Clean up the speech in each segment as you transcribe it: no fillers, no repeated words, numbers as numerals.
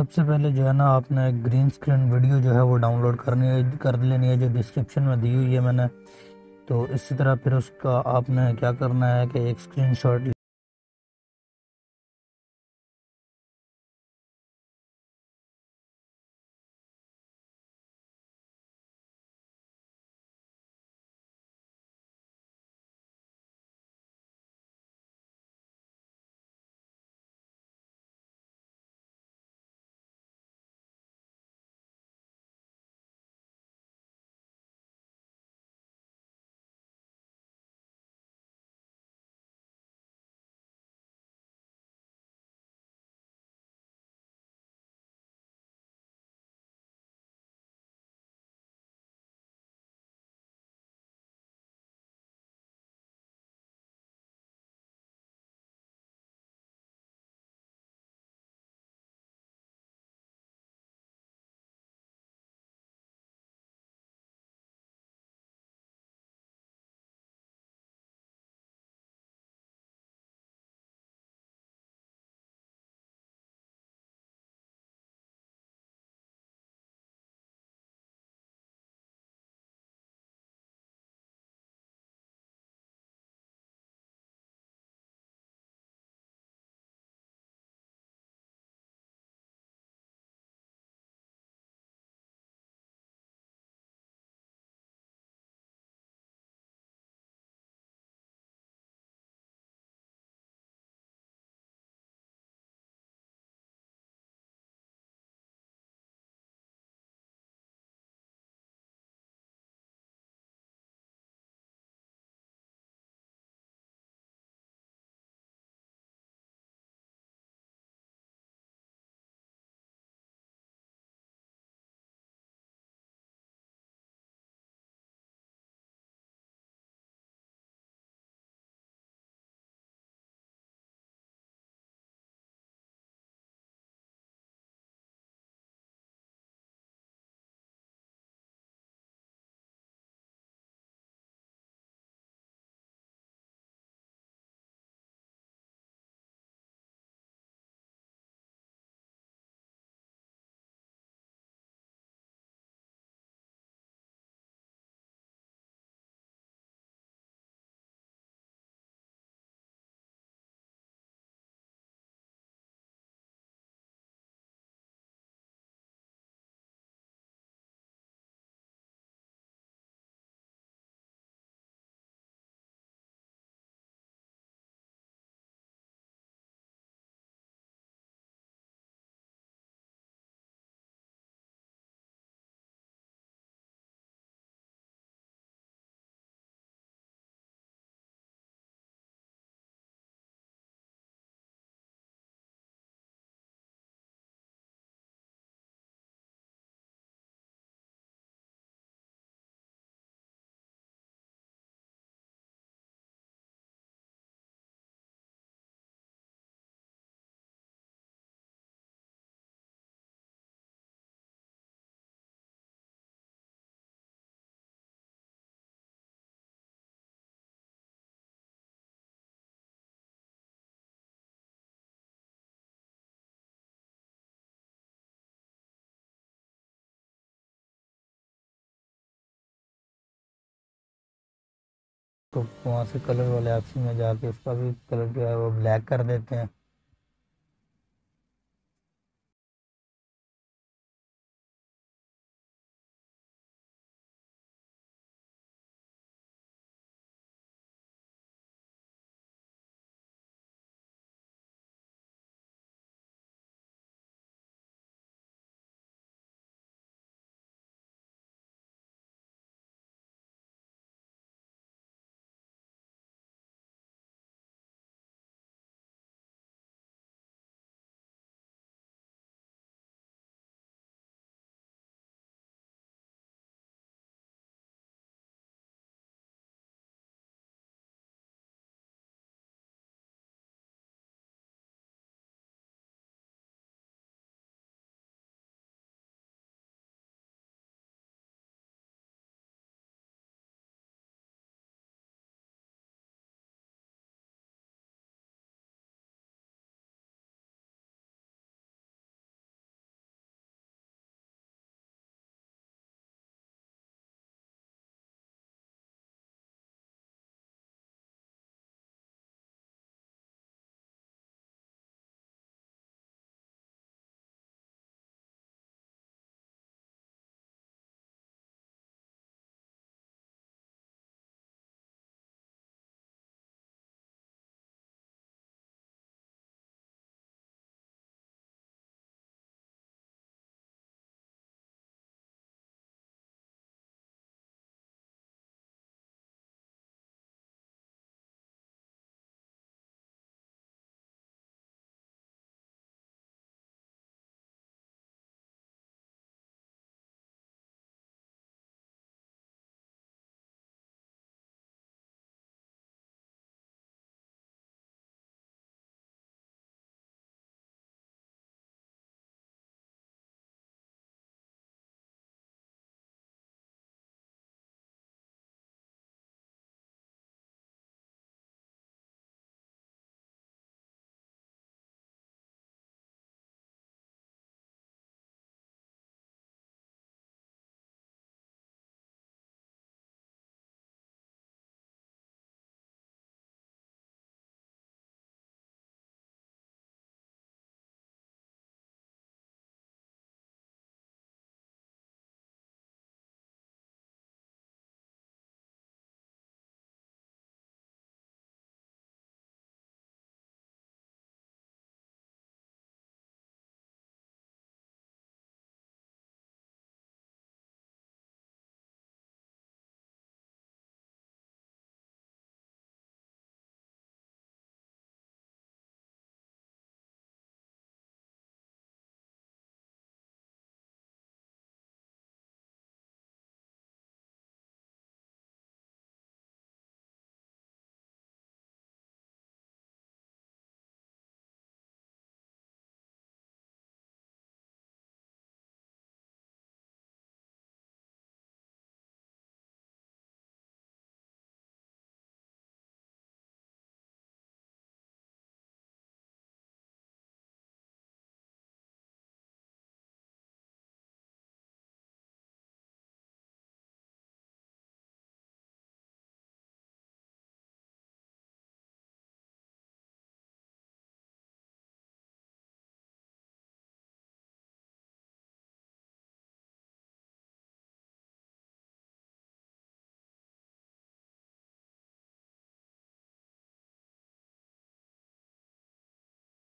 सबसे पहले जो है ना आपने ग्रीन स्क्रीन वीडियो जो है वो डाउनलोड कर लेनी है जो डिस्क्रिप्शन में दी हुई है मैंने। तो इसी तरह फिर उसका आपने क्या करना है कि एक स्क्रीनशॉट तो वहाँ से कलर वाले ऑप्शन में जाके उसका भी कलर जो है वो ब्लैक कर देते हैं।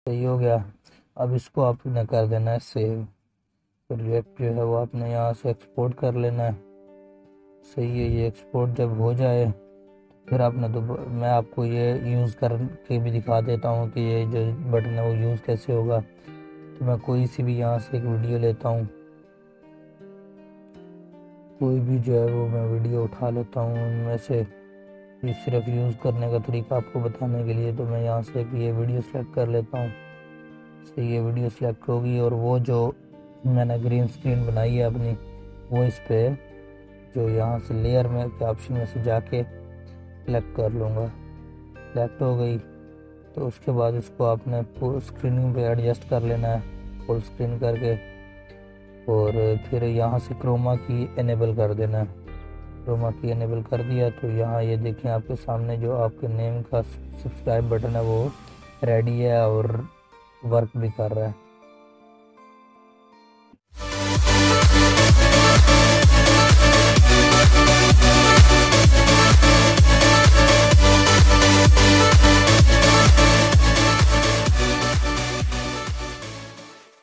सही हो गया। अब इसको आपने कर देना है सेव। प्रोजेक्ट जो है वो आपने यहाँ से एक्सपोर्ट कर लेना है। सही है, ये एक्सपोर्ट जब हो जाए फिर आपने तो मैं आपको ये यूज़ करके भी दिखा देता हूँ कि ये जो बटन है वो यूज़ कैसे होगा। तो मैं कोई सी भी यहाँ से एक वीडियो लेता हूँ, कोई भी जो है वो मैं वीडियो उठा लेता हूँ उनमें से, ये सिर्फ यूज़ करने का तरीका आपको बताने के लिए। तो मैं यहाँ से ये वीडियो सेलेक्ट कर लेता हूँ। सही, ये वीडियो सेलेक्ट होगी और वो जो मैंने ग्रीन स्क्रीन बनाई है अपनी वो इस पर जो यहाँ से लेयर में के ऑप्शन में से जाके सेलेक्ट कर लूँगा। सेलेक्ट हो गई तो उसके बाद इसको आपने फुल स्क्रीन पे एडजस्ट कर लेना है, फुल स्क्रीन करके, और फिर यहाँ से क्रोमा की इनेबल कर देना है। क्रोमा की इनेबल कर दिया तो यहाँ ये देखें आपके सामने जो आपके नेम का सब्सक्राइब बटन है वो रेडी है और वर्क भी कर रहा है।